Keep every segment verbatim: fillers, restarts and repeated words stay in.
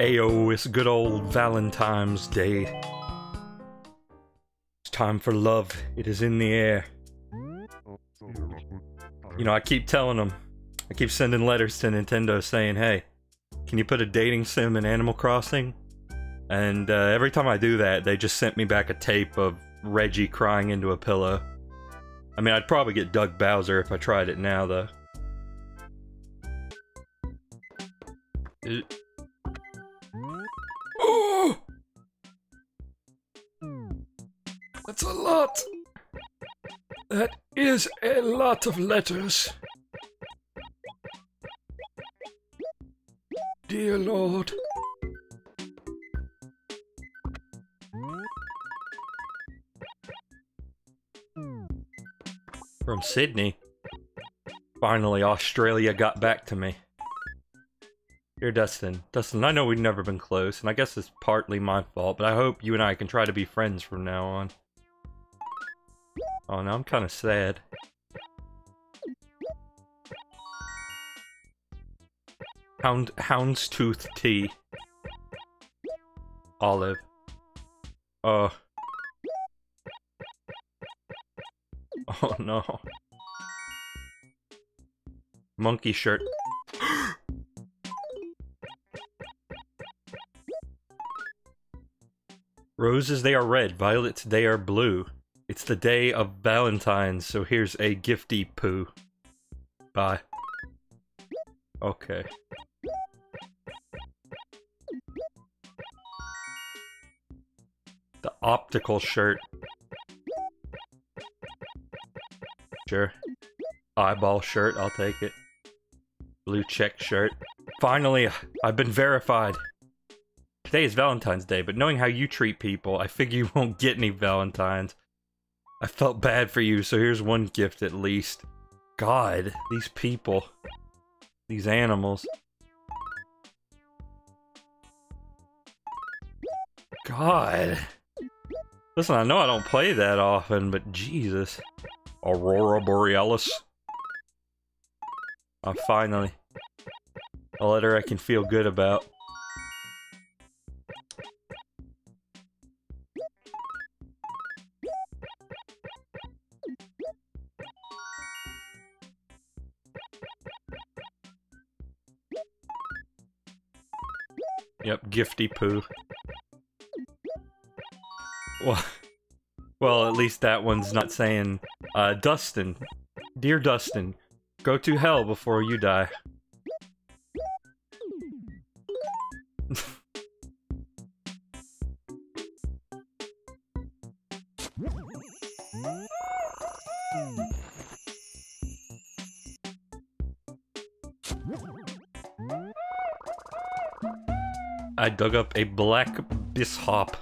Ayo, it's good old Valentine's Day. It's time for love. It is in the air. You know, I keep telling them. I keep sending letters to Nintendo saying, hey, can you put a dating sim in Animal Crossing? And uh, every time I do that, they just sent me back a tape of Reggie crying into a pillow. I mean, I'd probably get Doug Bowser if I tried it now, though. It That's a lot! That is a lot of letters. Dear Lord. From Sydney. Finally, Australia got back to me. Dear Dustin. Dustin, I know we've never been close, and I guess it's partly my fault, but I hope you and I can try to be friends from now on. Oh, now I'm kind of sad. Hound, houndstooth tea. Olive. Oh. Oh no. Monkey shirt. Roses, they are red. Violets, they are blue. It's the day of Valentine's, so here's a gifty poo. Bye. Okay. The optical shirt. Sure. Eyeball shirt, I'll take it. Blue check shirt. Finally, I've been verified. Today is Valentine's Day, but knowing how you treat people, I figure you won't get any Valentines. I felt bad for you, so here's one gift at least. God, these people. These animals. God. Listen, I know I don't play that often, but Jesus. Aurora Borealis. Oh, finally. A letter I can feel good about. Yep, gifty poo. Well, well, at least that one's not saying, uh, Dustin. Dear Dustin, go to hell before you die. I dug up a black bishop.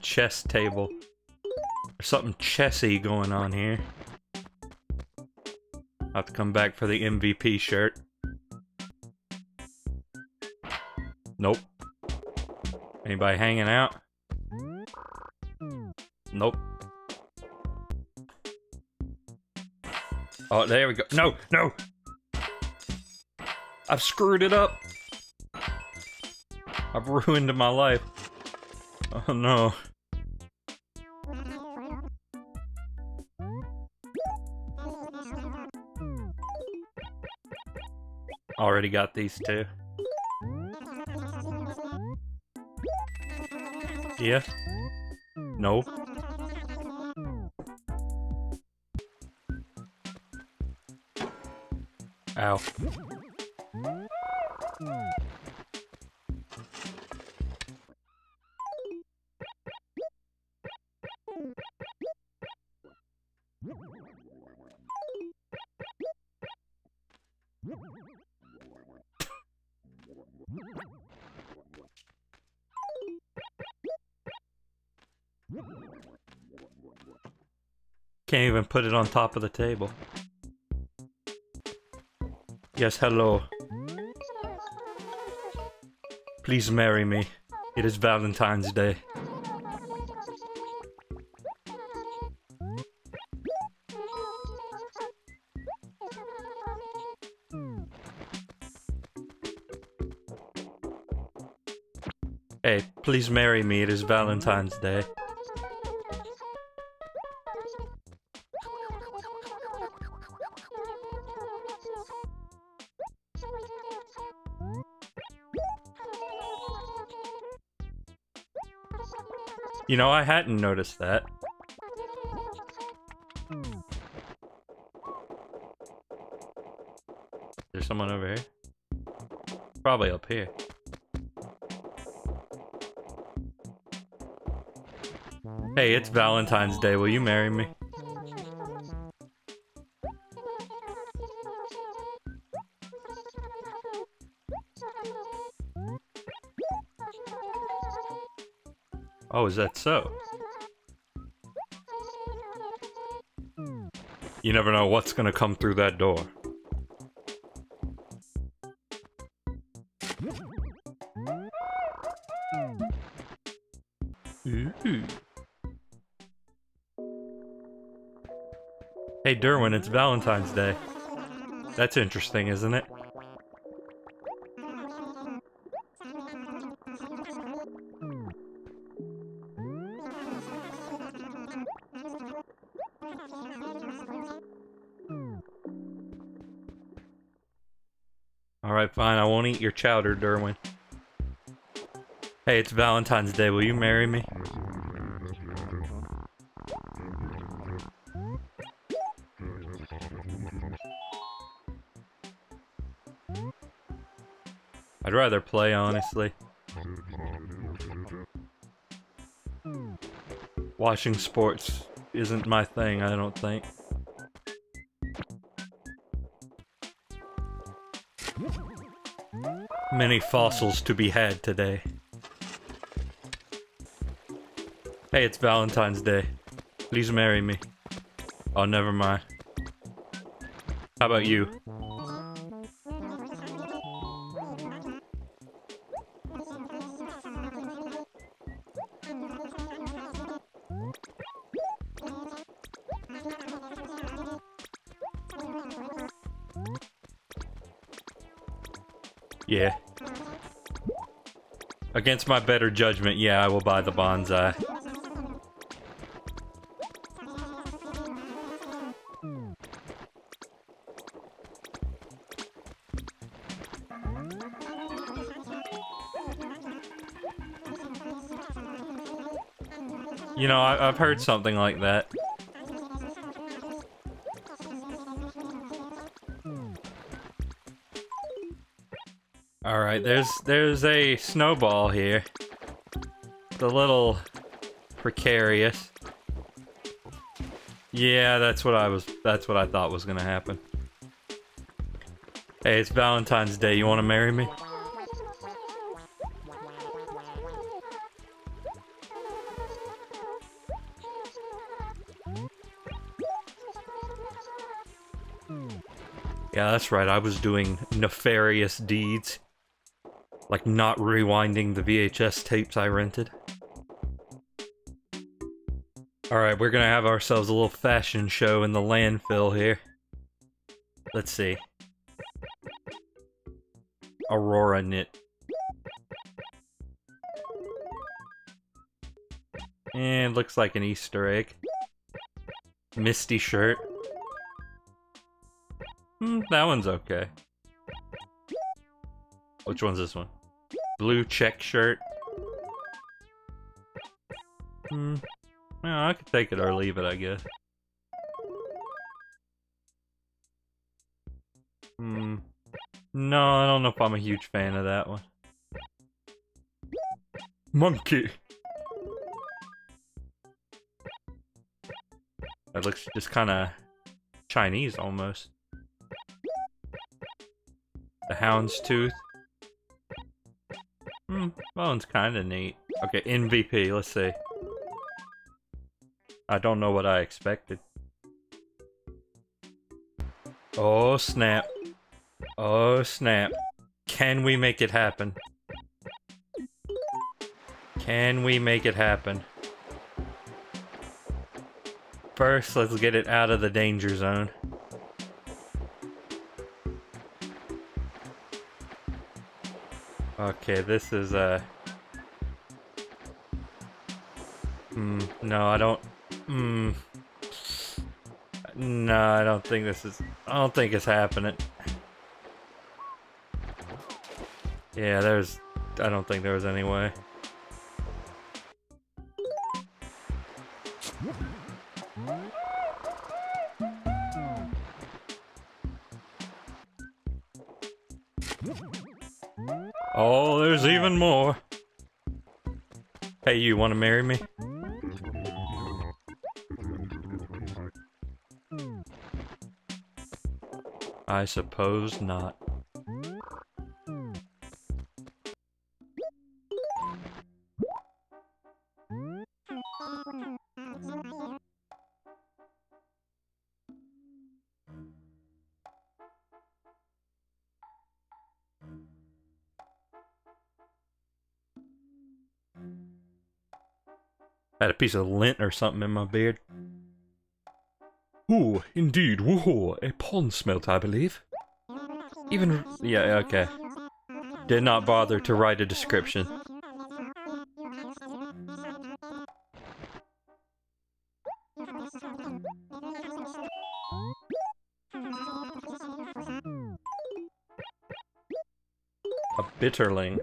Chess table. There's something chessy going on here. I'll have to come back for the M V P shirt. Nope. Anybody hanging out? Nope. Oh, there we go. No, no! I've screwed it up! I've ruined my life. Oh no. Already got these two. Yeah. No. Ow. Can't even put it on top of the table. Yes, hello. Please marry me. It is Valentine's Day. Hey, please marry me, it is Valentine's Day. You know, I hadn't noticed that. There's someone over here. Probably up here. Hey, it's Valentine's Day. Will you marry me? Oh, is that so? You never know what's gonna come through that door. Ooh. Hey, Derwin, it's Valentine's Day. That's interesting, isn't it? Alright, fine, I won't eat your chowder, Derwin. Hey, it's Valentine's Day, will you marry me? I'd rather play, honestly. Watching sports isn't my thing, I don't think. Many fossils to be had today. Hey, it's Valentine's Day. Please marry me. Oh, never mind. How about you? Yeah. Against my better judgment, yeah, I will buy the bonsai. You know, I I've heard something like that. Alright, there's there's a snowball here. It's a little precarious. Yeah, that's what I was that's what I thought was gonna happen. Hey, it's Valentine's Day, you wanna marry me? Yeah, that's right, I was doing nefarious deeds. Like not rewinding the V H S tapes I rented. Alright, we're gonna have ourselves a little fashion show in the landfill here. Let's see. Aurora knit. And looks like an Easter egg. Misty shirt. Mm, that one's okay. Which one's this one? Blue check shirt. Hmm. Well, I could take it or leave it, I guess. Hmm. No, I don't know if I'm a huge fan of that one. Monkey! That looks just kinda Chinese, almost. The houndstooth. Hmm, that one's kinda neat. Okay, M V P, let's see. I don't know what I expected. Oh snap. Oh snap. Can we make it happen? Can we make it happen? First, let's get it out of the danger zone. Okay, this is, uh... Hmm, no, I don't. Hmm. No, I don't think this is. I don't think it's happening. Yeah, there's. I don't think there was any way. Oh, there's even more. Hey, you want to marry me? I suppose not. I had a piece of lint or something in my beard. Ooh, indeed, woohoo, a pond smelt, I believe. Even, yeah, okay. Did not bother to write a description. A bitterling.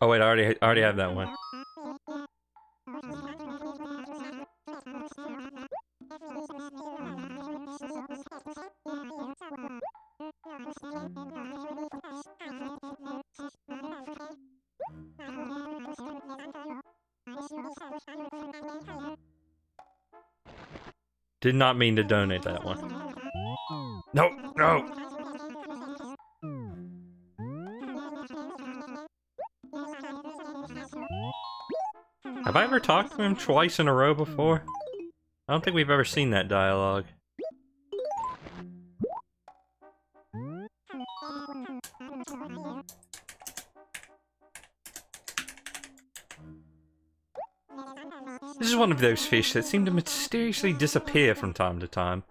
Oh wait, I already, I already have that one. Did not mean to donate that one. No, no. Have I ever talked to him twice in a row before? I don't think we've ever seen that dialogue. This is one of those fish that seem to mysteriously disappear from time to time.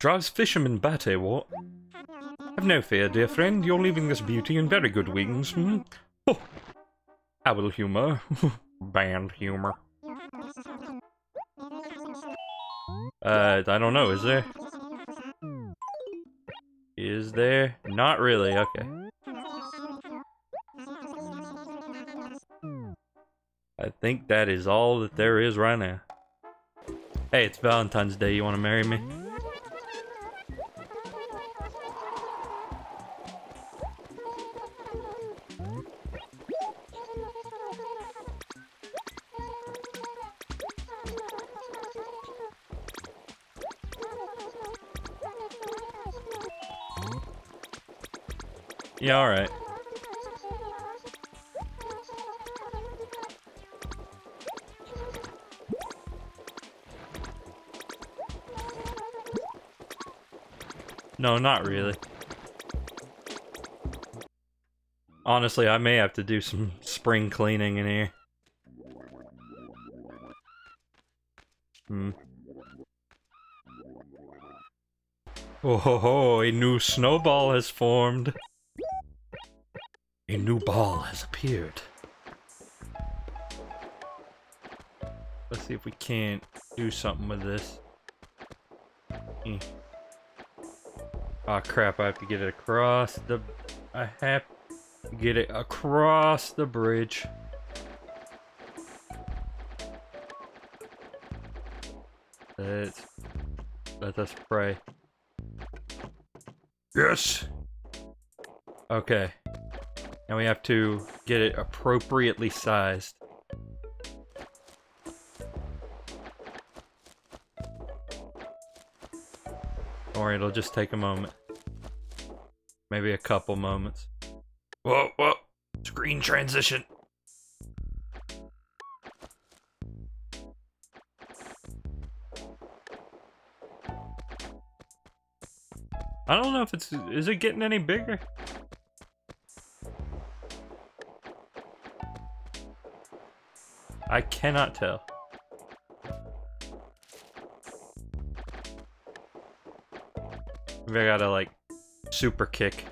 Drives fishermen batty, what? Have no fear, dear friend, you're leaving this beauty in very good wings, hmm? Oh. Owl humor. Band humor. Uh, I don't know, is there? Is there? Not really, okay. I think that is all that there is right now. Hey, it's Valentine's Day, you want to marry me? Yeah, alright. No, not really. Honestly, I may have to do some spring cleaning in here. Hmm. Oh ho ho, a new snowball has formed. A new ball has appeared. Let's see if we can't do something with this. Mm. Oh crap, I have to get it across the... I have to get it across the bridge. Let's... Let us pray. Yes! Okay. And we have to get it appropriately sized. Don't worry, it'll just take a moment. Maybe a couple moments. Whoa, whoa! Screen transition! I don't know if it's... Is it getting any bigger? I cannot tell. Maybe I gotta, like, super kick.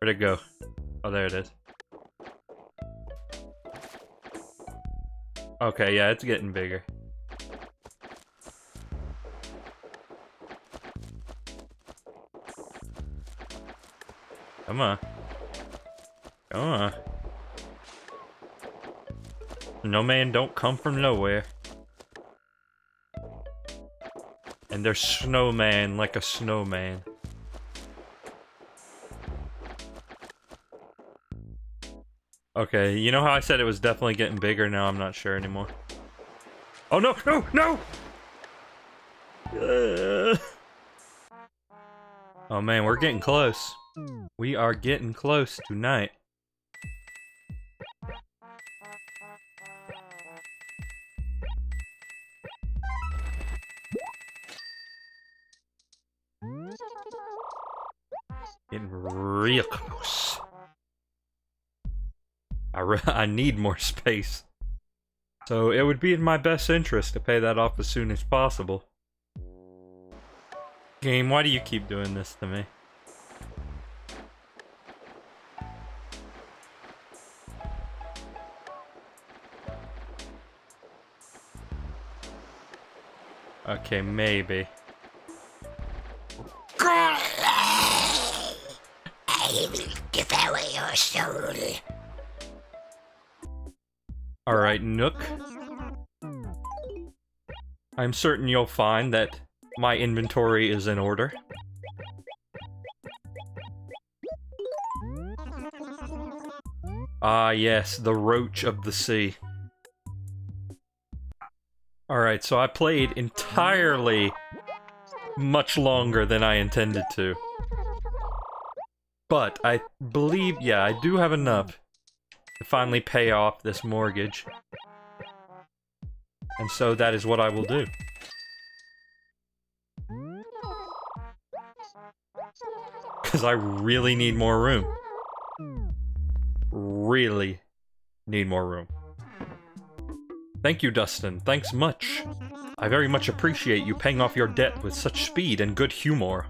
Where'd it go? Oh, there it is. Okay, yeah, it's getting bigger. Come on. Come on. No man don't come from nowhere. And they're snowman like a snowman. Okay, you know how I said it was definitely getting bigger? Now I'm not sure anymore. Oh no, no, no! Uh. Oh man, we're getting close. We are getting close tonight. Getting real close. I, re I need more space. So it would be in my best interest to pay that off as soon as possible. Game, why do you keep doing this to me? Okay, maybe. I will devour your soul. Alright, Nook. I'm certain you'll find that my inventory is in order. Ah, yes, the roach of the sea. Alright, so I played entirely much longer than I intended to. But I believe, yeah, I do have enough to finally pay off this mortgage. And so that is what I will do. Because I really need more room. Really need more room. Thank you, Dustin. Thanks much. I very much appreciate you paying off your debt with such speed and good humor.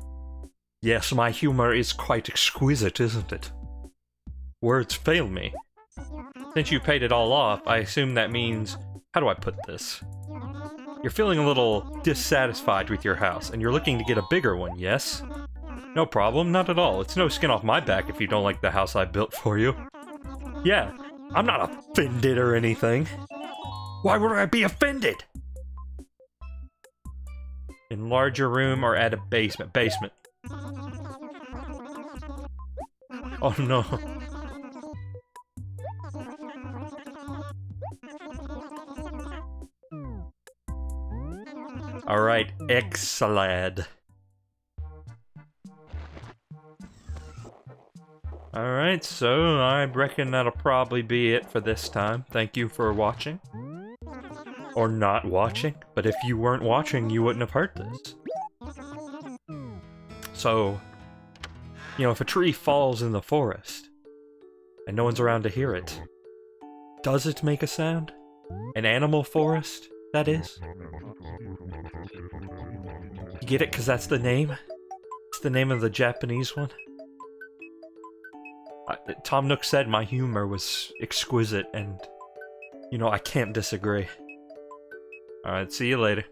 Yes, my humor is quite exquisite, isn't it? Words fail me. Since you paid it all off, I assume that means... How do I put this? You're feeling a little dissatisfied with your house, and you're looking to get a bigger one, yes? No problem, not at all. It's no skin off my back if you don't like the house I built for you. Yeah, I'm not offended or anything. Why would I be offended? In larger room or at a basement? Basement. Oh no. All right, excellent. All right, so I reckon that'll probably be it for this time. Thank you for watching. Or not watching, but if you weren't watching, you wouldn't have heard this. So, you know, if a tree falls in the forest, and no one's around to hear it, does it make a sound? An animal forest, that is? You get it, because that's the name? It's the name of the Japanese one? I, Tom Nook said my humor was exquisite, and, you know, I can't disagree. Alright, see you later.